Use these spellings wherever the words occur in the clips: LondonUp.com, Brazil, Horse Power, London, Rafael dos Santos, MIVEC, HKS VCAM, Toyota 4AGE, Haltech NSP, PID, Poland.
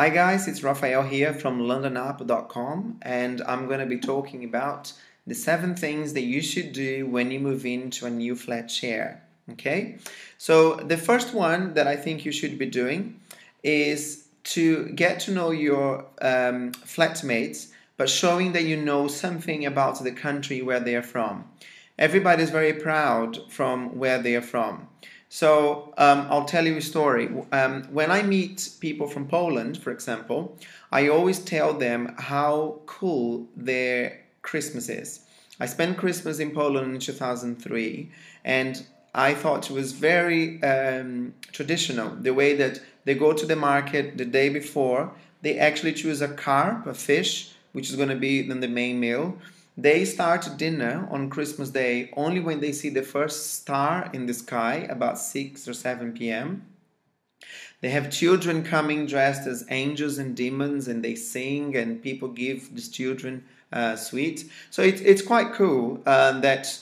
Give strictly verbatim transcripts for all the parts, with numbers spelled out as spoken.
Hi guys, it's Rafael here from London Up dot com, and I'm going to be talking about the seven things that you should do when you move into a new flat share. Okay, so the first one that I think you should be doing is to get to know your um, flatmates, but showing that you know something about the country where they are from. Everybody's very proud from where they are from. So um, I'll tell you a story. Um, when I meet people from Poland, for example, I always tell them how cool their Christmas is. I spent Christmas in Poland in two thousand three, and I thought it was very um, traditional, the way that they go to the market the day before. They actually choose a carp, a fish, which is going to be then the main meal. They start dinner on Christmas Day only when they see the first star in the sky, about six or seven p m They have children coming dressed as angels and demons, and they sing, and people give these children uh, sweets. So it, it's quite cool uh, that,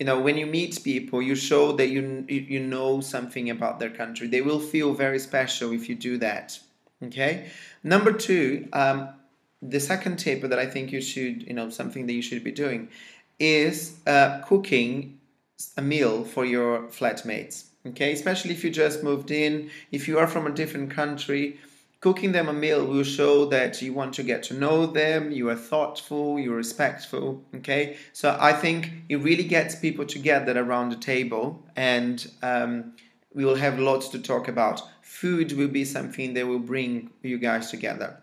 you know, when you meet people, you show that you, you know something about their country. They will feel very special if you do that. Okay? Number two, um, the second tip that I think you should, you know, something that you should be doing is uh, cooking a meal for your flatmates, okay? Especially if you just moved in, if you are from a different country, cooking them a meal will show that you want to get to know them, you are thoughtful, you're respectful, okay? So I think it really gets people together around the table, and um, we will have lots to talk about. Food will be something that will bring you guys together.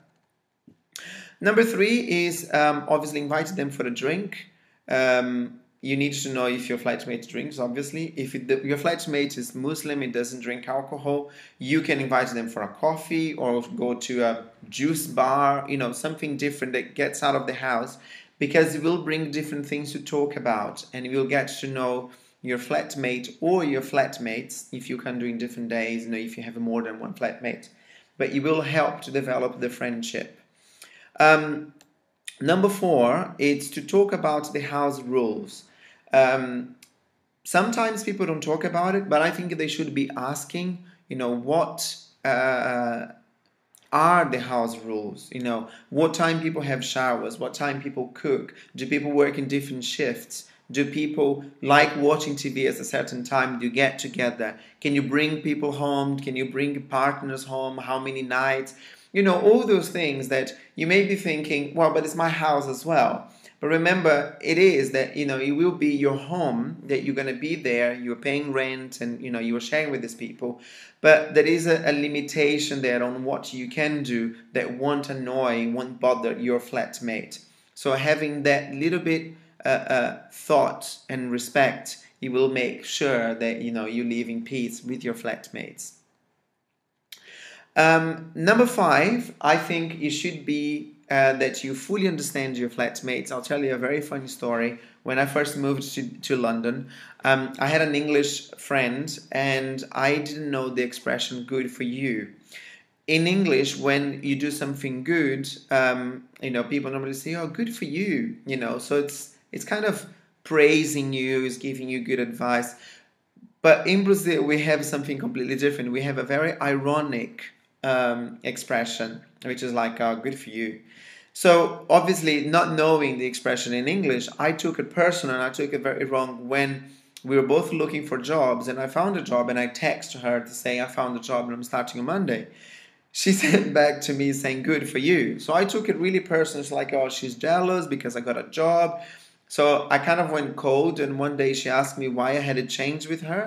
Number three is um, obviously invite them for a drink. Um, you need to know if your flatmate drinks, obviously. If it, the, your flatmate is Muslim, it doesn't drink alcohol, you can invite them for a coffee or go to a juice bar, you know, something different that gets out of the house, because it will bring different things to talk about, and you will get to know your flatmate or your flatmates if you can do in different days, you know, if you have more than one flatmate. But it will help to develop the friendship. Um, number four, it's to talk about the house rules. Um, sometimes people don't talk about it, but I think they should be asking, you know, what uh, are the house rules? You know, what time people have showers? What time people cook? Do people work in different shifts? Do people like watching T V at a certain time? Do you get together? Can you bring people home? Can you bring partners home? How many nights? You know, all those things that you may be thinking, well, but it's my house as well. But remember, it is that, you know, it will be your home, that you're going to be there, you're paying rent, and, you know, you're sharing with these people. But there is a, a limitation there on what you can do that won't annoy, won't bother your flatmate. So having that little bit uh, uh, thought and respect, it will make sure that, you know, you live in peace with your flatmates. Um, number five, I think it should be uh, that you fully understand your flatmates. I'll tell you a very funny story. When I first moved to, to London, um, I had an English friend, and I didn't know the expression "good for you." In English, when you do something good, um, you know, people normally say, "Oh, good for you," you know. So it's it's kind of praising you, it's giving you good advice. But in Brazil, we have something completely different. We have a very ironic Um, expression, which is like uh, good for you. So obviously, not knowing the expression in English, I took it personal, and I took it very wrong. When we were both looking for jobs, and I found a job, and I texted her to say I found a job and I'm starting on Monday, she sent back to me saying good for you. So I took it really personal. It's like, oh, she's jealous because I got a job. So I kind of went cold, and one day she asked me why I had a change with her,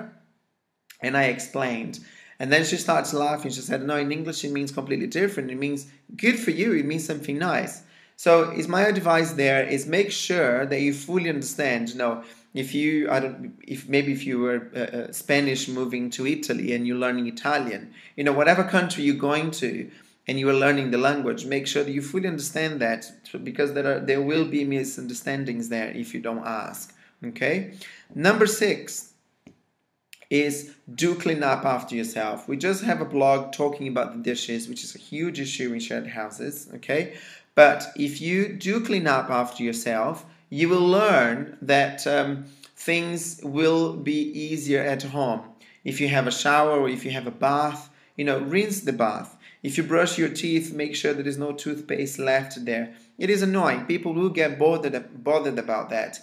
and I explained. And then she starts laughing. She said, no, in English it means completely different. It means good for you. It means something nice. So is my advice there is make sure that you fully understand. You know, if you, I don't, if maybe if you were uh, Spanish moving to Italy and you're learning Italian, you know, whatever country you're going to and you are learning the language, make sure that you fully understand that, because there are, there will be misunderstandings there if you don't ask. Okay. Number six is do clean up after yourself. We just have a blog talking about the dishes, which is a huge issue in shared houses, okay? But if you do clean up after yourself, you will learn that um, things will be easier at home. If you have a shower or if you have a bath, you know, rinse the bath. If you brush your teeth, make sure there is no toothpaste left there. It is annoying. People will get bothered, bothered about that.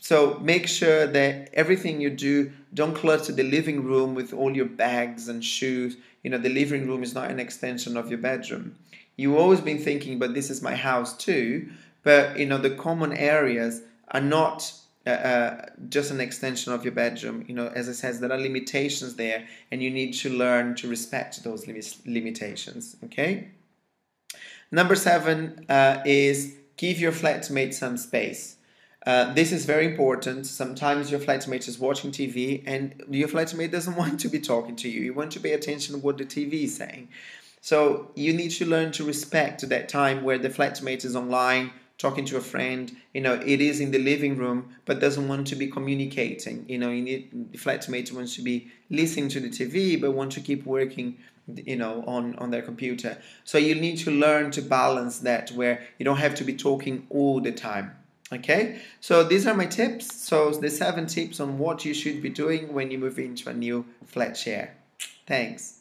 So make sure that everything you do, don't clutter the living room with all your bags and shoes. You know, the living room is not an extension of your bedroom. You've always been thinking, but this is my house too. But, you know, the common areas are not uh, uh, just an extension of your bedroom. You know, as I said, there are limitations there, and you need to learn to respect those lim limitations, okay? Number seven uh, is give your flatmate some space. Uh, this is very important. Sometimes your flatmate is watching T V and your flatmate doesn't want to be talking to you. You want to pay attention to what the T V is saying. So you need to learn to respect that time where the flatmate is online, talking to a friend. You know, it is in the living room, but doesn't want to be communicating. You know, you need, the flatmate wants to be listening to the T V, but want to keep working, you know, on, on their computer. So you need to learn to balance that where you don't have to be talking all the time. Okay, so these are my tips. So the seven tips on what you should be doing when you move into a new flat share. Thanks.